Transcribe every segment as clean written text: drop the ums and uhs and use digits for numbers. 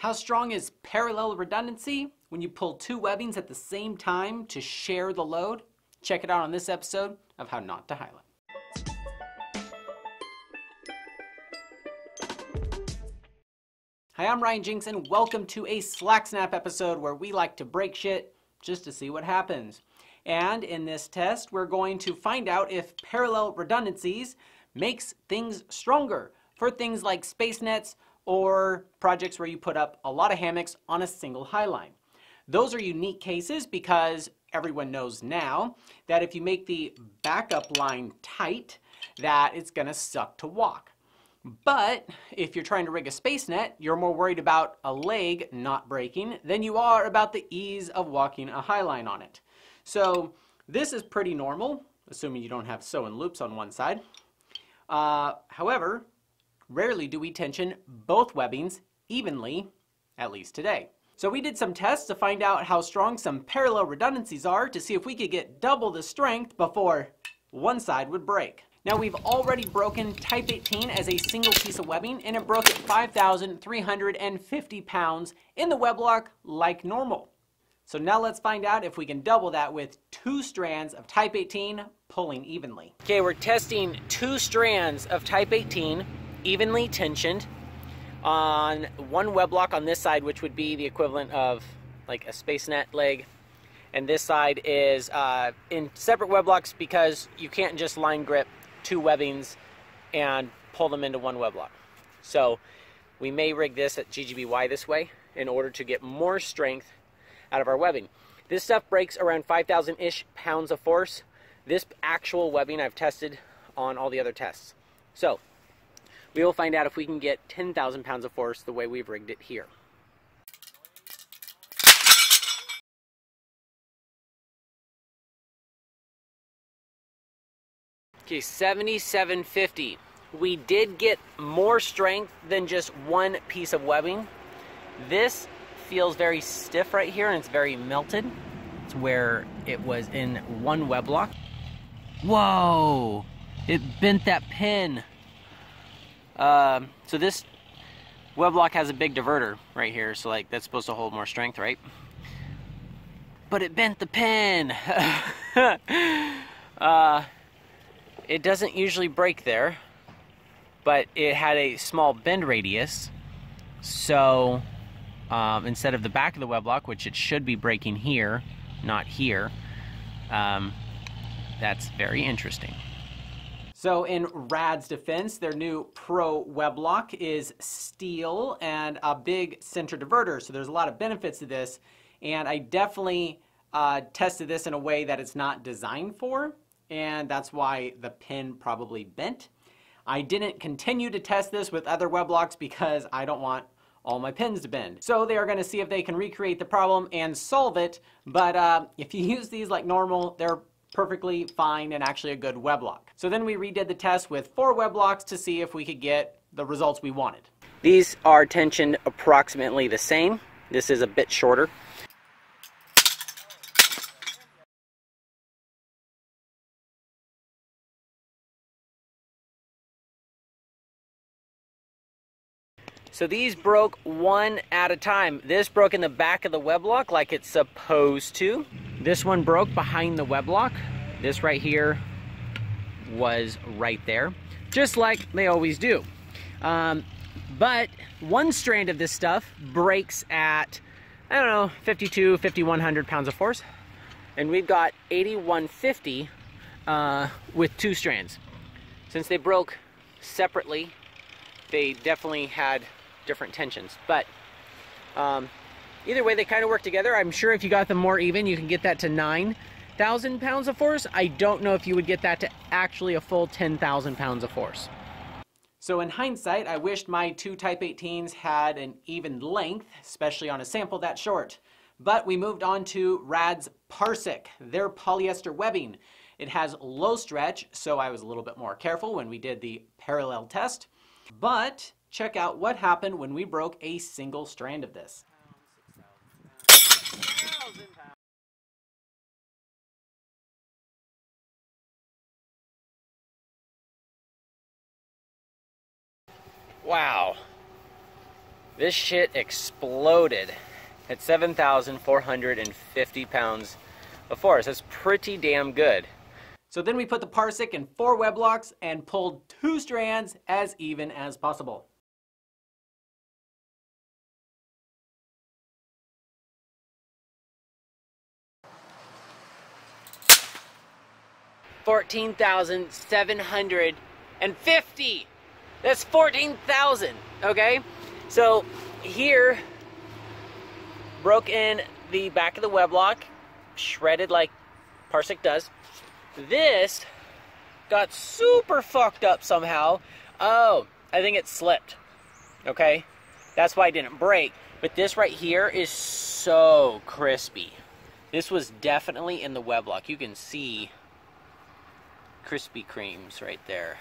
How strong is parallel redundancy when you pull two webbings at the same time to share the load? Check it out on this episode of How Not to Highline. Hi, I'm Ryan Jenks and welcome to a Slack Snap episode where we like to break shit just to see what happens. And in this test, we're going to find out if parallel redundancies makes things stronger for things like space nets or projects where you put up a lot of hammocks on a single highline. Those are unique cases because everyone knows now that if you make the backup line tight, that it's gonna suck to walk. But if you're trying to rig a space net, you're more worried about a leg not breaking than you are about the ease of walking a highline on it. So this is pretty normal, assuming you don't have sewing loops on one side. However, rarely do we tension both webbings evenly, at least today. So we did some tests to find out how strong some parallel redundancies are to see if we could get double the strength before one side would break. Now we've already broken Type 18 as a single piece of webbing, and it broke at 5,350 pounds in the web lock like normal. So now let's find out if we can double that with two strands of Type 18 pulling evenly. Okay, we're testing two strands of Type 18 evenly tensioned on one web lock on this side, which would be the equivalent of like a space net leg. And this side is in separate web locks because you can't just line grip two webbings and pull them into one web lock. So we may rig this at GGBY this way in order to get more strength out of our webbing. This stuff breaks around 5,000-ish pounds of force. This actual webbing I've tested on all the other tests. So we will find out if we can get 10,000 pounds of force the way we've rigged it here. Okay, 7750. We did get more strength than just one piece of webbing. This feels very stiff right here, and it's very melted. It's where it was in one web lock. Whoa! It bent that pin. So this web lock has a big diverter right here, so like that's supposed to hold more strength, right? But it bent the pin. It doesn't usually break there, but it had a small bend radius, so instead of the back of the web lock, which it should be breaking here, not here, that's very interesting. So in Raed's defense, their new pro web lock is steel and a big center diverter, so there's a lot of benefits to this, and I definitely tested this in a way that it's not designed for, and that's why the pin probably bent. I didn't continue to test this with other web locks because I don't want all my pins to bend. So they are going to see if they can recreate the problem and solve it, but if you use these like normal, they're perfectly fine and actually a good web lock. So then we redid the test with four web locks to see if we could get the results we wanted. These are tensioned approximately the same. This is a bit shorter. So these broke one at a time. This broke in the back of the web lock like it's supposed to. This one broke behind the web lock. This right here was right there, just like they always do. But one strand of this stuff breaks at, I don't know, 52, 5100 pounds of force. And we've got 8150 with two strands. Since they broke separately, they definitely had different tensions, but either way, they kind of work together. I'm sure if you got them more even, you can get that to 9,000 pounds of force. I don't know if you would get that to actually a full 10,000 pounds of force. So in hindsight, I wished my two Type 18s had an even length, especially on a sample that short. But we moved on to Raed's Parsec, their polyester webbing. It has low stretch, so I was a little bit more careful when we did the parallel test. But check out what happened when we broke a single strand of this. Wow. This shit exploded at 7,450 pounds of force. That's pretty damn good. So then we put the Parsec in 4 web locks and pulled 2 strands as even as possible. $14,750. That's 14,000, okay? So here, broke in the back of the web lock, shredded like Parsec does. This got super fucked up somehow. Oh, I think it slipped, okay? That's why it didn't break. But this right here is so crispy. This was definitely in the web lock. You can see Krispy Kremes right there.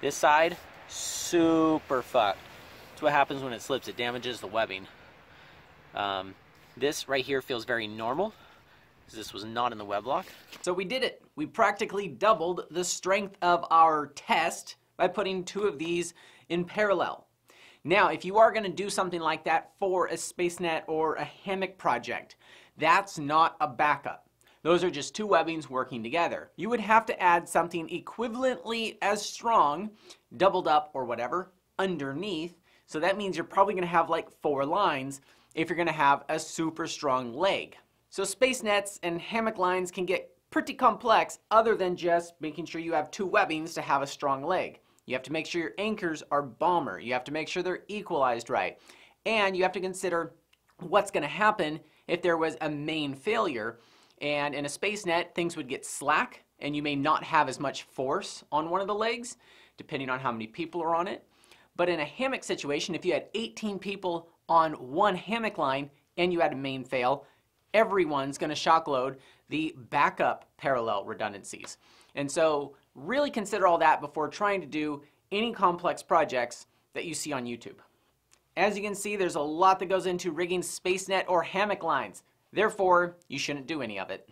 This side, super fucked. That's what happens when it slips. It damages the webbing. This right here feels very normal, because this was not in the web lock. So we did it. We practically doubled the strength of our test by putting 2 of these in parallel. Now, if you are going to do something like that for a space net or a hammock project, that's not a backup. Those are just 2 webbings working together. You would have to add something equivalently as strong, doubled up or whatever, underneath. So that means you're probably going to have like 4 lines if you're going to have a super strong leg. So space nets and hammock lines can get pretty complex other than just making sure you have 2 webbings to have a strong leg. You have to make sure your anchors are bomber. You have to make sure they're equalized right. And you have to consider what's going to happen if there was a main failure. And in a space net, things would get slack, and you may not have as much force on one of the legs, depending on how many people are on it. But in a hammock situation, if you had 18 people on one hammock line and you had a main fail, everyone's going to shock load the backup parallel redundancies. And so really consider all that before trying to do any complex projects that you see on YouTube. As you can see, there's a lot that goes into rigging space net or hammock lines. Therefore, you shouldn't do any of it.